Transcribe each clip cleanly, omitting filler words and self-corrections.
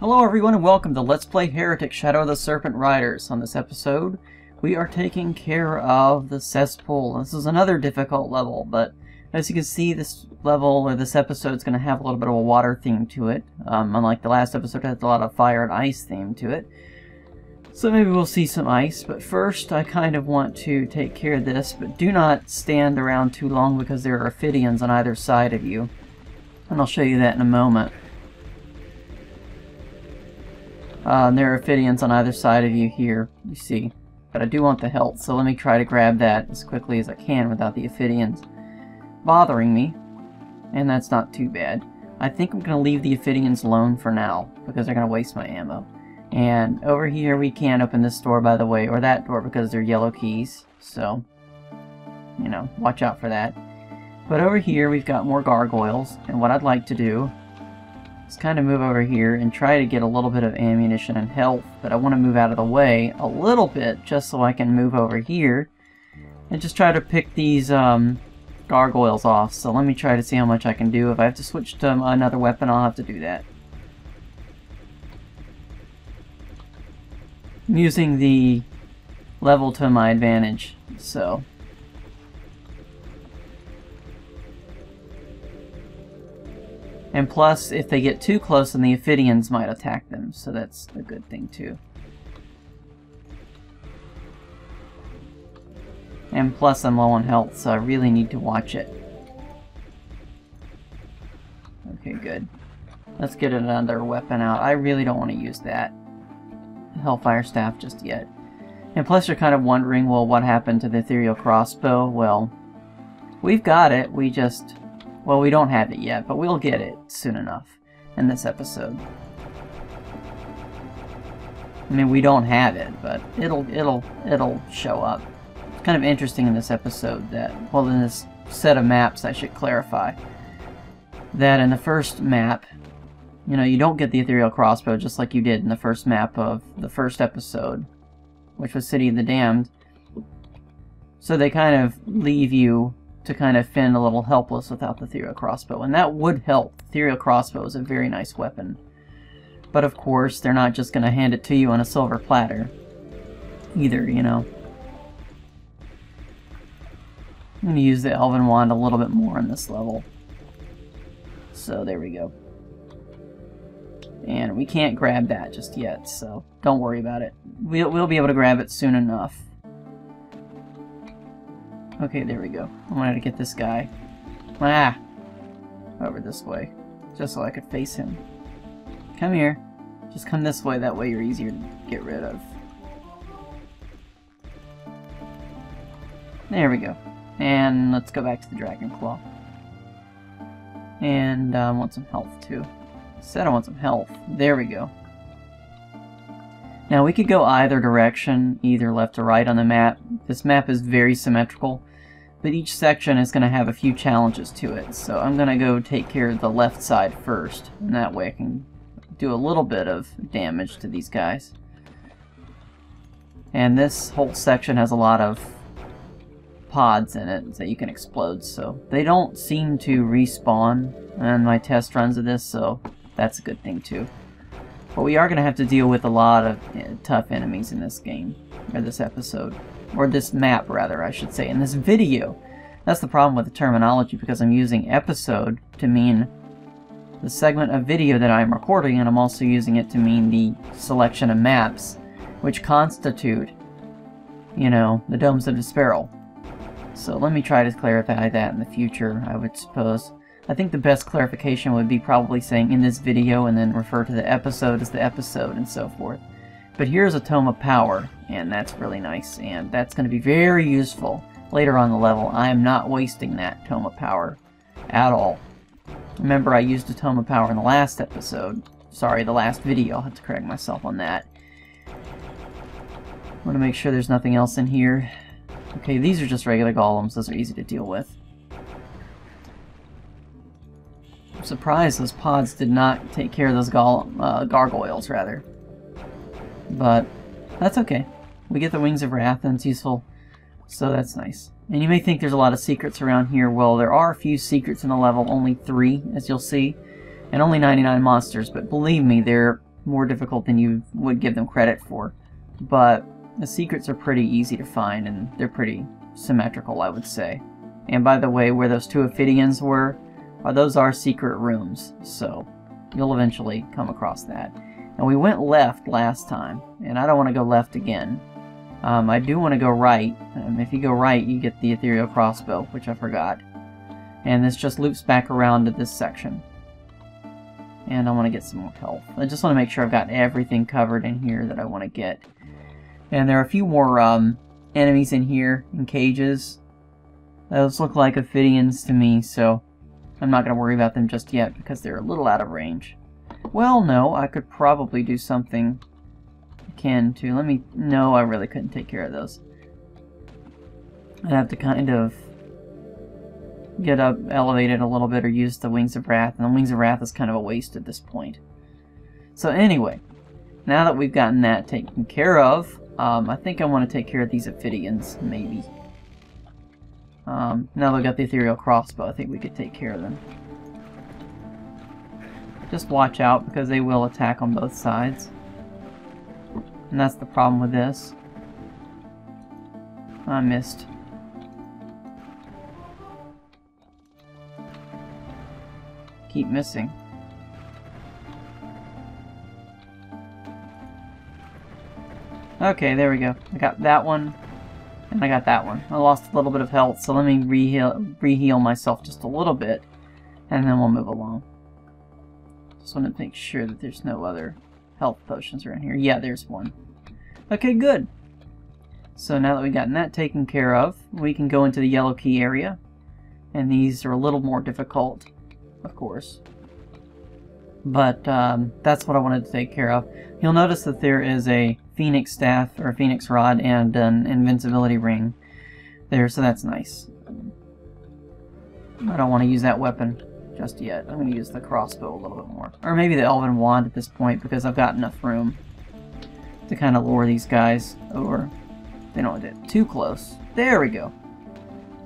Hello everyone and welcome to Let's Play Heretic Shadow of the Serpent Riders. On this episode, we are taking care of the Cesspool. This is another difficult level, but as you can see, this level, or this episode, is going to have a little bit of a water theme to it. Unlike the last episode, it had a lot of fire and ice theme to it. So maybe we'll see some ice, but first I kind of want to take care of this, but do not stand around too long because there are Ophidians on either side of you. And I'll show you that in a moment. There are Ophidians on either side of you here, you see. But I do want the health, so let me try to grab that as quickly as I can without the Ophidians bothering me. And that's not too bad. I think I'm going to leave the Ophidians alone for now, because they're going to waste my ammo. And over here we can't open this door, by the way, or that door, because they're yellow keys. So, you know, watch out for that. But over here we've got more gargoyles, and what I'd like to do... let's kind of move over here and try to get a little bit of ammunition and health, but I want to move out of the way a little bit just so I can move over here and just try to pick these gargoyles off. So let me try to see how much I can do. If I have to switch to another weapon, I'll have to do that. I'm using the level to my advantage, so... and plus, if they get too close, then the Ophidians might attack them, so that's a good thing, too. And plus, I'm low on health, so I really need to watch it. Okay, good. Let's get another weapon out. I really don't want to use that Hellfire Staff just yet. And plus, you're kind of wondering, well, what happened to the Ethereal Crossbow? Well, we've got it, we just... well, we don't have it yet, but we'll get it soon enough in this episode. I mean, we don't have it, but it'll show up. It's kind of interesting in this episode that, well, in this set of maps, I should clarify, that in the first map, you know, you don't get the Ethereal Crossbow just like you did in the first map of the first episode, which was City of the Damned. So they kind of leave you to kind of fend a little helpless without the Ethereal Crossbow, and that would help. The Ethereal Crossbow is a very nice weapon, but of course they're not just going to hand it to you on a silver platter either, you know. I'm going to use the Elven Wand a little bit more in this level, so there we go. And we can't grab that just yet, so don't worry about it. We'll be able to grab it soon enough. Okay, there we go. I wanted to get this guy over this way, just so I could face him. Come here. Just come this way, that way you're easier to get rid of. There we go. And let's go back to the Dragon Claw. And I want some health, too. I said I want some health. There we go. Now, we could go either direction, either left or right on the map. This map is very symmetrical, but each section is going to have a few challenges to it. So I'm going to go take care of the left side first, and that way I can do a little bit of damage to these guys. And this whole section has a lot of pods in it that you can explode, so they don't seem to respawn on my test runs of this, so that's a good thing too. But we are going to have to deal with a lot of tough enemies in this game, or this episode, or this map rather, I should say, in this video. That's the problem with the terminology, because I'm using episode to mean the segment of video that I'm recording, and I'm also using it to mean the selection of maps, which constitute, you know, the Domes of D'Sparil. So let me try to clarify that in the future, I would suppose. I think the best clarification would be probably saying in this video and then refer to the episode as the episode and so forth. But here's a Tome of Power, and that's really nice, and that's going to be very useful later on the level. I am not wasting that Tome of Power at all. Remember, I used a Tome of Power in the last episode. Sorry, the last video. I'll have to correct myself on that. I want to make sure there's nothing else in here. Okay, these are just regular golems. Those are easy to deal with. I'm surprised those pods did not take care of those gargoyles, rather. But that's okay. We get the Wings of Wrath, and it's useful, so that's nice. And you may think there's a lot of secrets around here. Well, there are a few secrets in the level, only 3, as you'll see, and only 99 monsters, but believe me, they're more difficult than you would give them credit for. But the secrets are pretty easy to find, and they're pretty symmetrical, I would say. And by the way, where those two Ophidians were, those are secret rooms, so you'll eventually come across that. And we went left last time, and I don't want to go left again. I do want to go right. If you go right, you get the Ethereal Crossbow, which I forgot. And this just loops back around to this section. And I want to get some more health. I just want to make sure I've got everything covered in here that I want to get. And there are a few more enemies in here, in cages. Those look like Ophidians to me, so I'm not going to worry about them just yet because they're a little out of range. Well, no, I could probably do something I can to... Let me... No, I really couldn't take care of those. I'd have to kind of get up, elevated a little bit, or use the Wings of Wrath, and the Wings of Wrath is kind of a waste at this point. So anyway, now that we've gotten that taken care of, I think I want to take care of these Ophidians, maybe. Now they've got the Ethereal Crossbow, I think we could take care of them. Just watch out, because they will attack on both sides. And that's the problem with this. I missed. Keep missing. Okay, there we go. I got that one, and I got that one. I lost a little bit of health, so let me re-heal myself just a little bit, and then we'll move along. Just want to make sure that there's no other health potions around here. Yeah, there's one. Okay, good. So now that we've gotten that taken care of, we can go into the yellow key area. And these are a little more difficult, of course. But that's what I wanted to take care of. You'll notice that there is a Phoenix Staff, or a Phoenix Rod, and an Invincibility Ring there, so that's nice. I don't want to use that weapon just yet. I'm going to use the crossbow a little bit more. Or maybe the Elven Wand at this point, because I've got enough room to kind of lure these guys over. They don't want to get too close. There we go.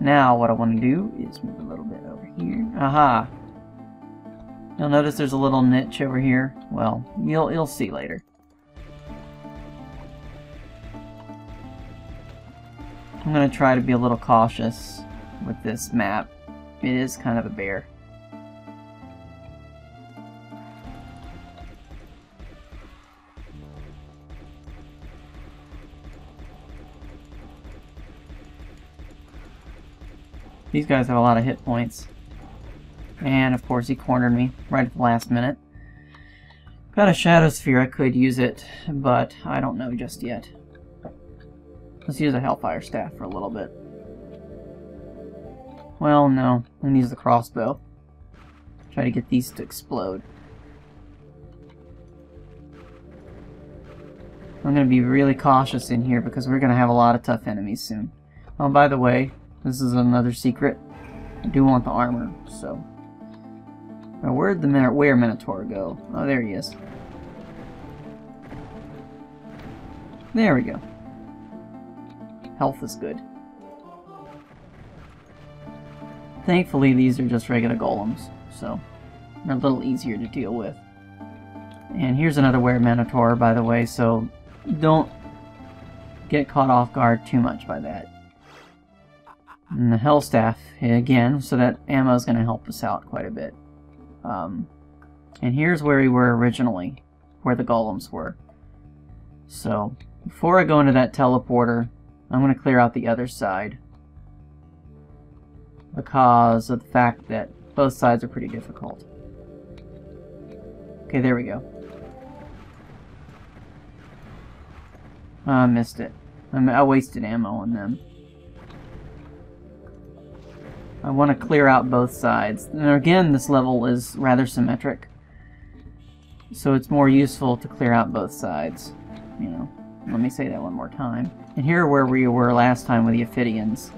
Now what I want to do is move a little bit over here. Aha! You'll notice there's a little niche over here. Well, you'll see later. I'm going to try to be a little cautious with this map. It is kind of a bear. These guys have a lot of hit points. And of course he cornered me right at the last minute. Got a Shadow Sphere, I could use it, but I don't know just yet. Let's use a Hellfire Staff for a little bit. Well, no. I'm going to use the crossbow. Try to get these to explode. I'm going to be really cautious in here because we're going to have a lot of tough enemies soon. Oh, by the way, this is another secret. I do want the armor, so... Now, where'd the Were-Minotaur go? Oh, there he is. There we go. Health is good. Thankfully, these are just regular golems, so they're a little easier to deal with. And here's another Were-Minotaur, by the way, so don't get caught off guard too much by that. And the Hell Staff again, so that ammo is going to help us out quite a bit. And here's where we were originally, where the golems were. So, before I go into that teleporter, I'm going to clear out the other side. Because of the fact that both sides are pretty difficult. Okay, there we go. I missed it. I wasted ammo on them. I want to clear out both sides. And again, this level is rather symmetric. So it's more useful to clear out both sides. You know, let me say that one more time. And here where we were last time with the Ophidians.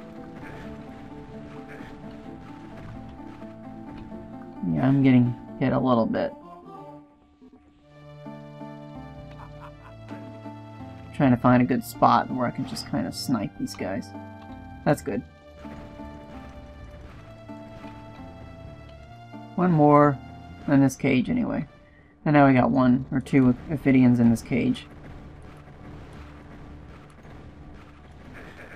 Yeah, I'm getting hit a little bit. I'm trying to find a good spot where I can just kind of snipe these guys. That's good. One more in this cage, anyway. And now we got one or two Ophidians in this cage.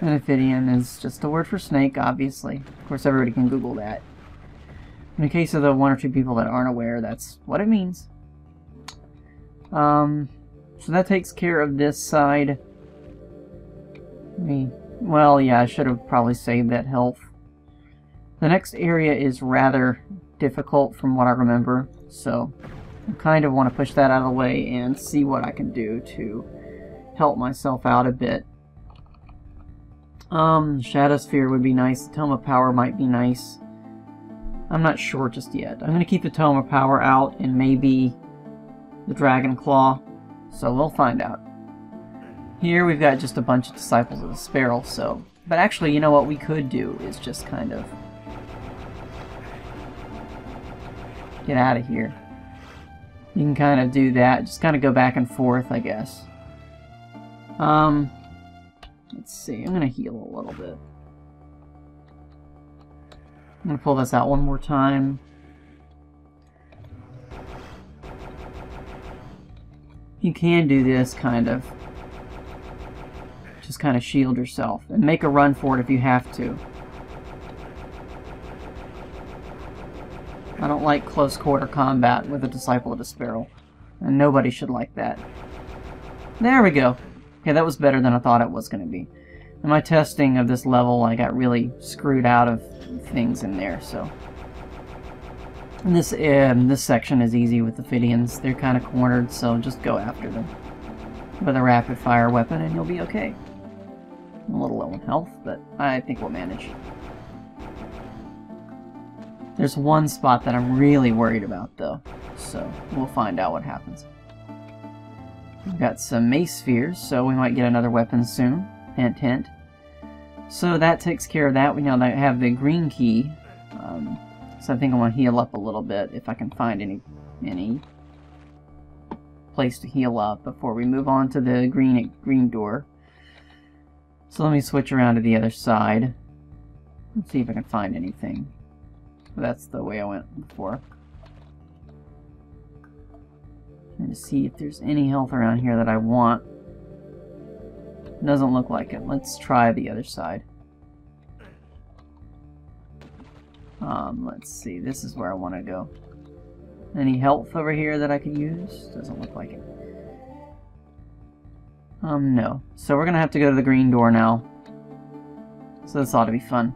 An Ophidian is just a word for snake, obviously. Of course, everybody can Google that. In the case of the one or two people that aren't aware, that's what it means. So that takes care of this side. Well, yeah, I should have probably saved that health. The next area is rather difficult from what I remember, so I kind of want to push that out of the way and see what I can do to help myself out a bit. Shadow Sphere would be nice, the Tome of Power might be nice. I'm not sure just yet. I'm going to keep the Tome of Power out and maybe the Dragon Claw, so we'll find out. Here we've got just a bunch of Disciples of D'Sparil, so... But actually, you know what we could do is just kind of... get out of here. You can kind of do that, just kind of go back and forth, I guess. Let's see, I'm going to heal a little bit. I'm going to pull this out one more time. You can do this, kind of. Just kind of shield yourself and make a run for it if you have to. I don't like close quarter combat with a Disciple of D'Sparil, and nobody should like that. There we go. Okay, that was better than I thought it was going to be. In my testing of this level, I got really screwed out of things in there, so... And this section is easy with the Ophidians. They're kind of cornered, so just go after them with a rapid fire weapon and you'll be okay. I'm a little low on health, but I think we'll manage. There's one spot that I'm really worried about, though, so we'll find out what happens. We've got some mace spheres, so we might get another weapon soon. Hint, hint. So that takes care of that. We now have the green key, so I think I want to heal up a little bit if I can find any place to heal up before we move on to the green door. So let me switch around to the other side. Let's see if I can find anything. That's the way I went before. Trying to see if there's any health around here that I want. Doesn't look like it. Let's try the other side. Let's see. This is where I want to go. Any health over here that I could use? Doesn't look like it. No. So we're gonna have to go to the green door now. So this ought to be fun.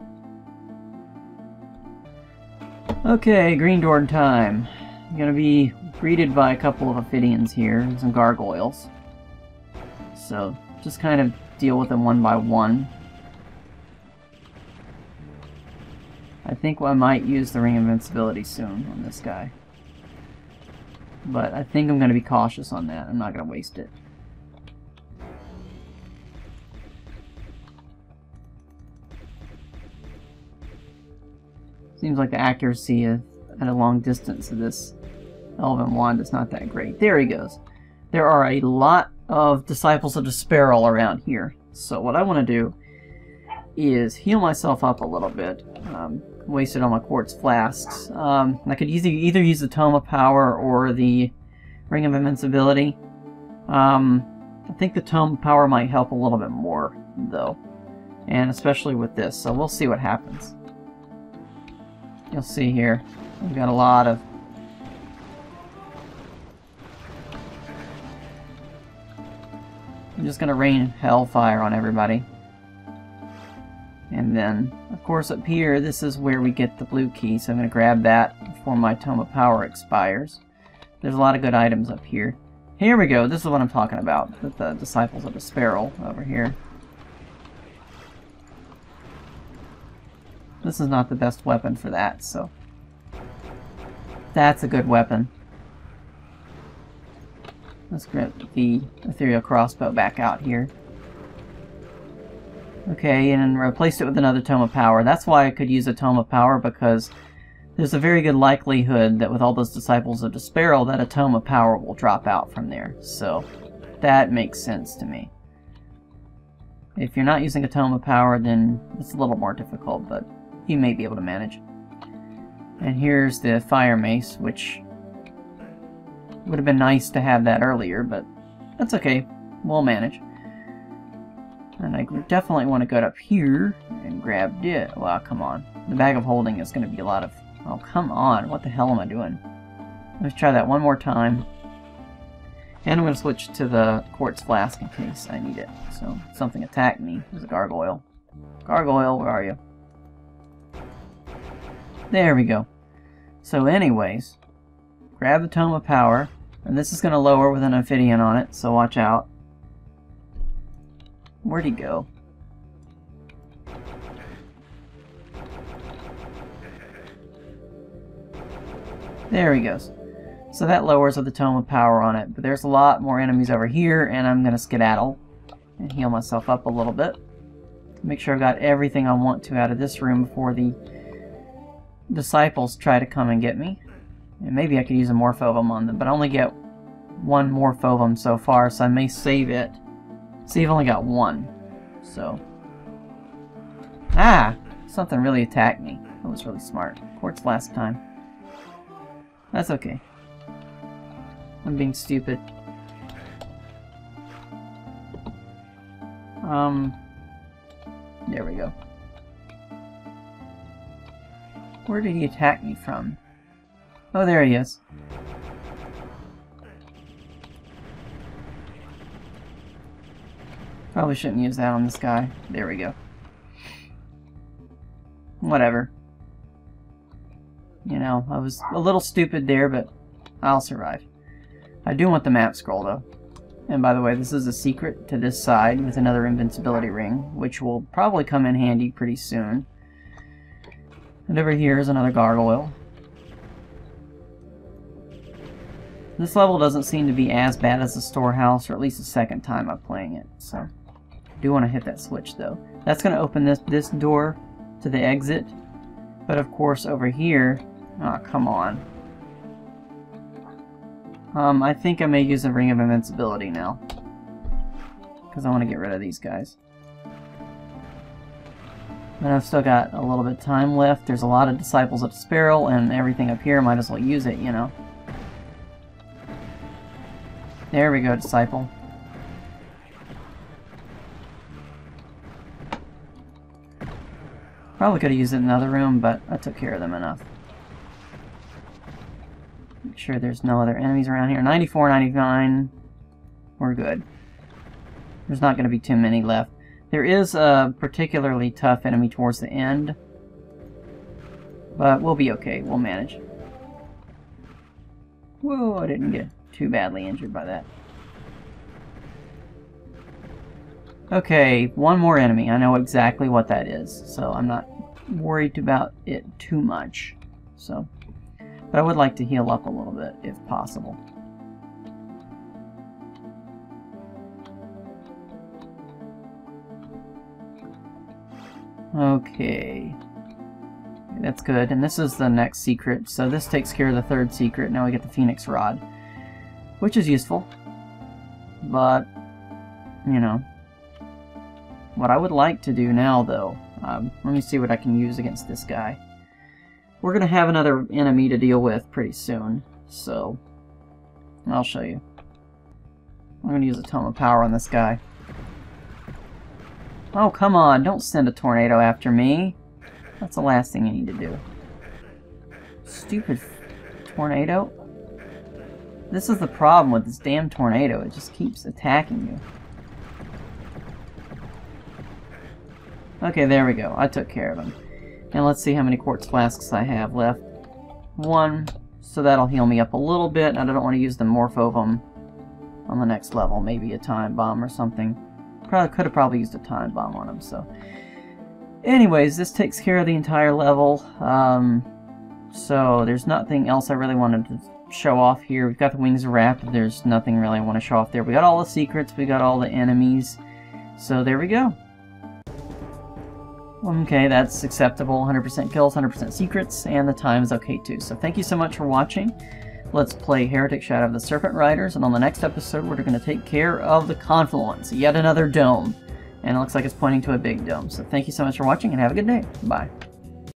Okay, green door in time. I'm gonna be greeted by a couple of Ophidians here and some gargoyles. So just kind of deal with them one by one. I think I might use the Ring of Invincibility soon on this guy. But I think I'm going to be cautious on that. I'm not going to waste it. Seems like the accuracy at a long distance of this Elven Wand is not that great. There he goes. There are a lot of Disciples of D'Sparil around here. So what I want to do is heal myself up a little bit. Wasted all my quartz flasks. I could either use the Tome of Power or the Ring of Invincibility. I think the Tome of Power might help a little bit more, though. And especially with this, so we'll see what happens. You'll see here, we've got a lot of... I'm just going to rain hellfire on everybody. And then, of course, up here, this is where we get the blue key, so I'm going to grab that before my Tome of Power expires. There's a lot of good items up here. Here we go, this is what I'm talking about, with the Disciples of D'Sparil over here. This is not the best weapon for that, so... That's a good weapon. Let's grab the Ethereal Crossbow back out here. Okay, and replaced it with another Tome of Power. That's why I could use a Tome of Power, because there's a very good likelihood that with all those Disciples of D'Sparil that a Tome of Power will drop out from there. So, that makes sense to me. If you're not using a Tome of Power, then it's a little more difficult, but you may be able to manage. And here's the Fire Mace, which Would have been nice to have that earlier, but that's okay. We'll manage. And I definitely want to go up here and grab it. Wow, come on. The Bag of Holding is going to be a lot of... Oh, come on. What the hell am I doing? Let's try that one more time. And I'm going to switch to the Quartz Flask in case I need it. So, something attacked me. It was a gargoyle. Gargoyle, where are you? There we go. So anyways, grab the Tome of Power. And this is going to lower with an Ophidian on it, so watch out. Where'd he go? There he goes. So that lowers with the Tome of Power on it. But there's a lot more enemies over here, and I'm going to skedaddle and heal myself up a little bit. Make sure I've got everything I want to out of this room before the disciples try to come and get me. And maybe I could use a Morphovum on them, but I only get one Morphovum so far, so I may save it. See, I've only got one, so... Ah! Something really attacked me. That was really smart. Quartz last time. That's okay. I'm being stupid. There we go. Where did he attack me from? Oh, there he is. Probably shouldn't use that on this guy. There we go. Whatever. You know, I was a little stupid there, but I'll survive. I do want the map scroll, though. And by the way, this is a secret to this side with another invincibility ring, which will probably come in handy pretty soon. And over here is another gargoyle. This level doesn't seem to be as bad as the storehouse, or at least the second time I'm playing it, so... I do want to hit that switch, though. That's going to open this door to the exit. But of course, over here... Aw, oh, come on. I think I may use a Ring of Invincibility now. Because I want to get rid of these guys. And I've still got a little bit of time left. There's a lot of Disciples of D'Sparil, and everything up here, might as well use it, you know. There we go, Disciple. Probably could have used it in another room, but I took care of them enough. Make sure there's no other enemies around here. 94, 99. We're good. There's not going to be too many left. There is a particularly tough enemy towards the end. But we'll be okay. We'll manage. Whoa, I didn't get too badly injured by that. Okay, one more enemy. I know exactly what that is, so I'm not worried about it too much. So, but I would like to heal up a little bit, if possible. Okay. That's good, and this is the next secret. So this takes care of the third secret. Now we get the Phoenix Rod, which is useful, but, you know. What I would like to do now, though, let me see what I can use against this guy. We're going to have another enemy to deal with pretty soon, so I'll show you. I'm going to use a Tome of Power on this guy. Oh, come on, don't send a tornado after me. That's the last thing you need to do. Stupid tornado. This is the problem with this damn tornado. It just keeps attacking you. Okay, there we go. I took care of him. And let's see how many quartz flasks I have left. One. So that'll heal me up a little bit. And I don't want to use the Morphovum on the next level. Maybe a time bomb or something. Could have probably used a time bomb on him, so... Anyways, this takes care of the entire level. So there's nothing else I really wanted to show off here. We've got the Wings of Wrath. There's nothing really I want to show off there. We got all the secrets. We got all the enemies. So there we go. Okay, that's acceptable. 100% kills, 100% secrets, and the time is okay too. So thank you so much for watching. Let's play Heretic Shadow of the Serpent Riders, and on the next episode we're going to take care of the Confluence, yet another dome. And it looks like it's pointing to a big dome. So thank you so much for watching, and have a good day. Bye.